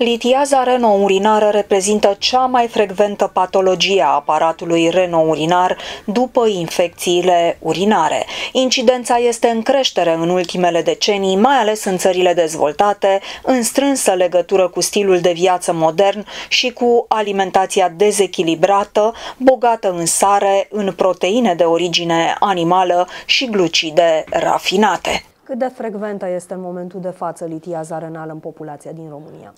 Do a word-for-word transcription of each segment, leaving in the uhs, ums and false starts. Litiaza renourininară reprezintă cea mai frecventă patologie a aparatului renourinar după infecțiile urinare. Incidența este în creștere în ultimele decenii, mai ales în țările dezvoltate, în strânsă legătură cu stilul de viață modern și cu alimentația dezechilibrată, bogată în sare, în proteine de origine animală și glucide rafinate. Cât de frecventă este în momentul de față litiaza renală în populația din România?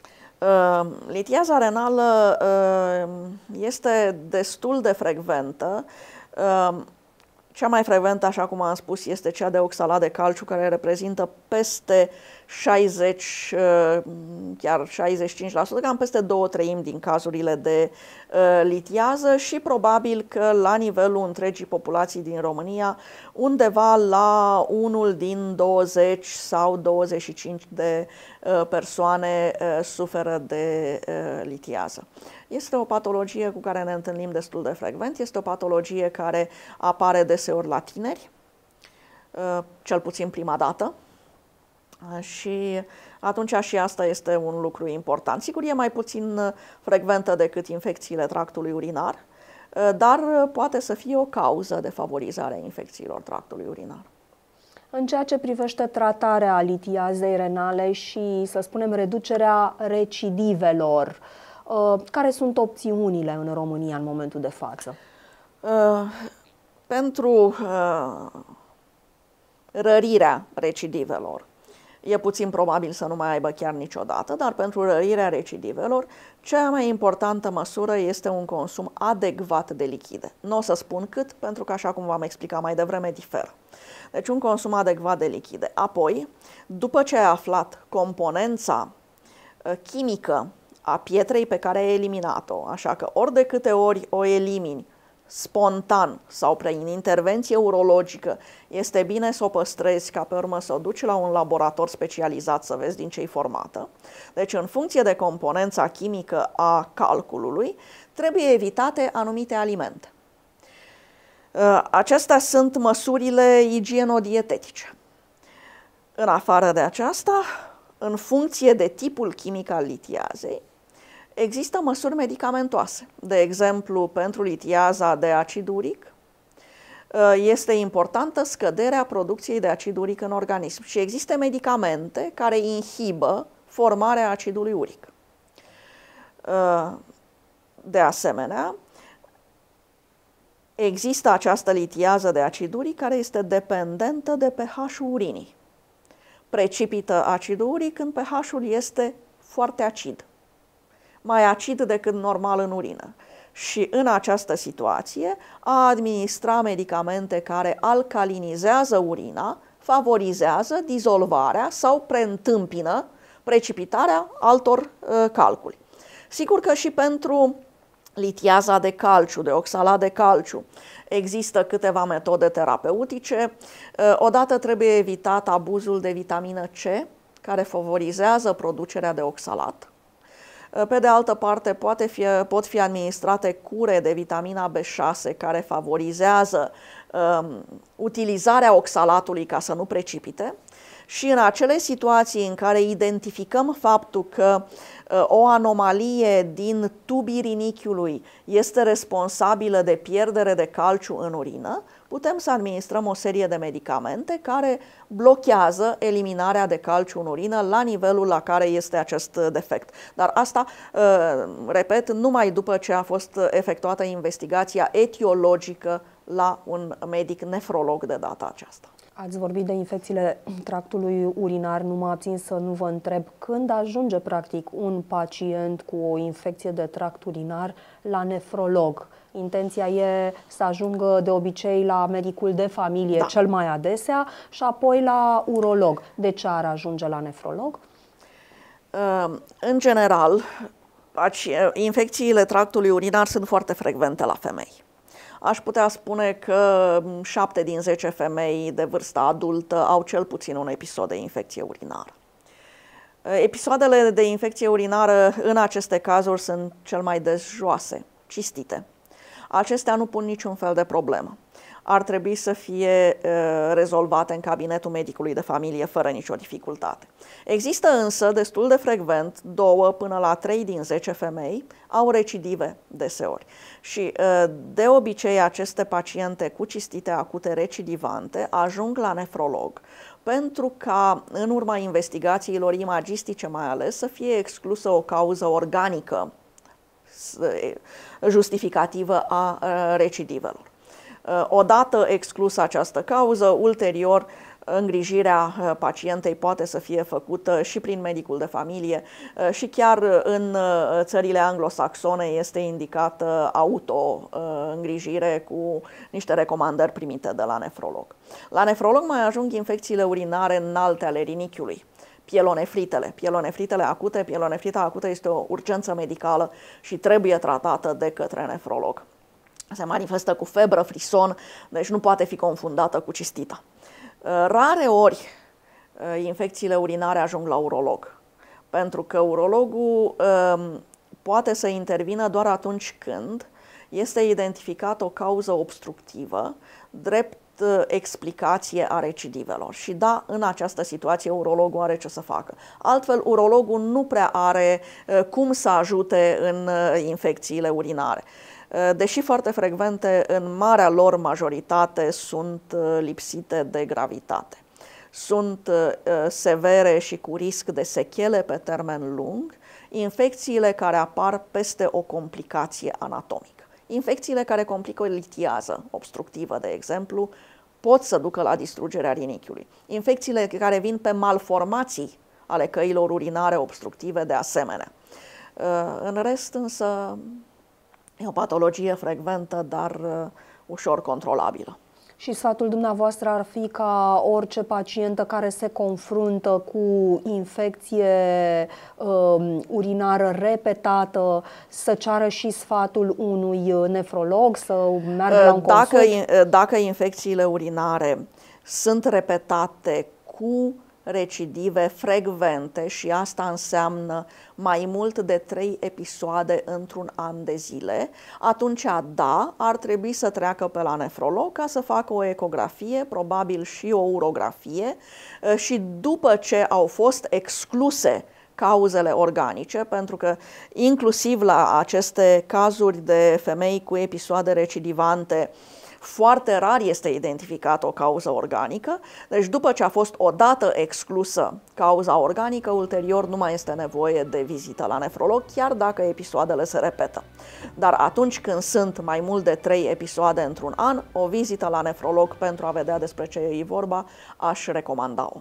Uh, litiaza renală uh, este destul de frecventă. Uh, cea mai frecventă, așa cum am spus, este cea de oxalat de calciu, care reprezintă peste șaizeci, uh, chiar șaizeci și cinci la sută, cam peste două treimi din cazurile de uh, litiază și probabil că la nivelul întregii populații din România, undeva la unul din douăzeci sau douăzeci și cinci de uh, persoane uh, suferă de uh, litiază. Este o patologie cu care ne întâlnim destul de frecvent, este o patologie care apare deseori la tineri, uh, cel puțin prima dată. Și atunci și asta este un lucru important. Sigur, e mai puțin frecventă decât infecțiile tractului urinar, dar poate să fie o cauză de favorizare a infecțiilor tractului urinar. În ceea ce privește tratarea litiazei renale și, să spunem, reducerea recidivelor, care sunt opțiunile în România în momentul de față? Pentru rărirea recidivelor, e puțin probabil să nu mai aibă chiar niciodată, dar pentru rărirea recidivelor, cea mai importantă măsură este un consum adecvat de lichide. Nu o să spun cât, pentru că, așa cum v-am explicat mai devreme, diferă. Deci un consum adecvat de lichide. Apoi, după ce ai aflat componența chimică a pietrei pe care ai eliminat-o, așa că ori de câte ori o elimini spontan sau prin intervenție urologică, este bine să o păstrezi ca pe urmă să o duci la un laborator specializat să vezi din ce-i formată. Deci, în funcție de componența chimică a calculului, trebuie evitate anumite alimente. Acestea sunt măsurile igienodietetice. În afară de aceasta, în funcție de tipul chimic al litiazei, există măsuri medicamentoase. De exemplu, pentru litiaza de acid uric, este importantă scăderea producției de acid uric în organism și există medicamente care inhibă formarea acidului uric. De asemenea, există această litiază de acid uric care este dependentă de pH-ul urinii. Precipită acidul uric când pH-ul este foarte acid, mai acid decât normal în urină. Și în această situație, a administra medicamente care alcalinizează urina favorizează dizolvarea sau preîntâmpină precipitarea altor uh, calculi. Sigur că și pentru litiaza de calciu, de oxalat de calciu, există câteva metode terapeutice. Uh, odată trebuie evitat abuzul de vitamină C, care favorizează producerea de oxalat. Pe de altă parte, poate fi, pot fi administrate cure de vitamina B șase, care favorizează um, utilizarea oxalatului ca să nu precipite. Și în acele situații în care identificăm faptul că uh, o anomalie din tubii rinichiului este responsabilă de pierdere de calciu în urină, putem să administrăm o serie de medicamente care blochează eliminarea de calciu în urină la nivelul la care este acest defect. Dar asta, repet, numai după ce a fost efectuată investigația etiologică la un medic nefrolog de data aceasta. Ați vorbit de infecțiile tractului urinar, nu mă abțin să nu vă întreb când ajunge practic un pacient cu o infecție de tract urinar la nefrolog. Intenția e să ajungă de obicei la medicul de familie, da, cel mai adesea, și apoi la urolog. De ce ar ajunge la nefrolog? În general, infecțiile tractului urinar sunt foarte frecvente la femei. Aș putea spune că șapte din zece femei de vârstă adultă au cel puțin un episod de infecție urinară. Episoadele de infecție urinară în aceste cazuri sunt cel mai des joase, cistite. Acestea nu pun niciun fel de problemă. ar trebui să fie rezolvate în cabinetul medicului de familie fără nicio dificultate. Există însă destul de frecvent două până la trei din zece femei au recidive deseori și de obicei aceste paciente cu cistite acute recidivante ajung la nefrolog pentru ca în urma investigațiilor imagistice mai ales să fie exclusă o cauză organică justificativă a recidivelor. Odată exclusă această cauză, ulterior îngrijirea pacientei poate să fie făcută și prin medicul de familie și chiar în țările anglosaxone este indicată auto-îngrijire cu niște recomandări primite de la nefrolog. La nefrolog mai ajung infecțiile urinare înalte ale rinichiului. Pielonefritele. Pielonefritele acute. Pielonefrita acută este o urgență medicală și trebuie tratată de către nefrolog. Se manifestă cu febră, frison, deci nu poate fi confundată cu cistita. Rare ori infecțiile urinare ajung la urolog, pentru că urologul poate să intervină doar atunci când este identificată o cauză obstructivă, drept explicație a recidivelor. Și da, în această situație urologul are ce să facă. Altfel, urologul nu prea are cum să ajute în infecțiile urinare. Deși foarte frecvente, în marea lor majoritate sunt lipsite de gravitate. Sunt severe și cu risc de sechele pe termen lung infecțiile care apar peste o complicație anatomică. Infecțiile care complică o litiază obstructivă, de exemplu, pot să ducă la distrugerea rinichiului. Infecțiile care vin pe malformații ale căilor urinare obstructive, de asemenea. În rest, însă, e o patologie frecventă, dar ușor controlabilă. Și sfatul dumneavoastră ar fi ca orice pacientă care se confruntă cu infecție uh, urinară repetată să ceară și sfatul unui nefrolog, să meargă la un consult? Dacă, dacă infecțiile urinare sunt repetate cu recidive frecvente, și asta înseamnă mai mult de trei episoade într-un an de zile, atunci, da, ar trebui să treacă pe la nefrolog ca să facă o ecografie, probabil și o urografie, și după ce au fost excluse cauzele organice, pentru că inclusiv la aceste cazuri de femei cu episoade recidivante, foarte rar este identificată o cauză organică, deci după ce a fost odată exclusă cauza organică, ulterior nu mai este nevoie de vizită la nefrolog, chiar dacă episoadele se repetă. Dar atunci când sunt mai mult de trei episoade într-un an, o vizită la nefrolog pentru a vedea despre ce e vorba, aș recomanda-o.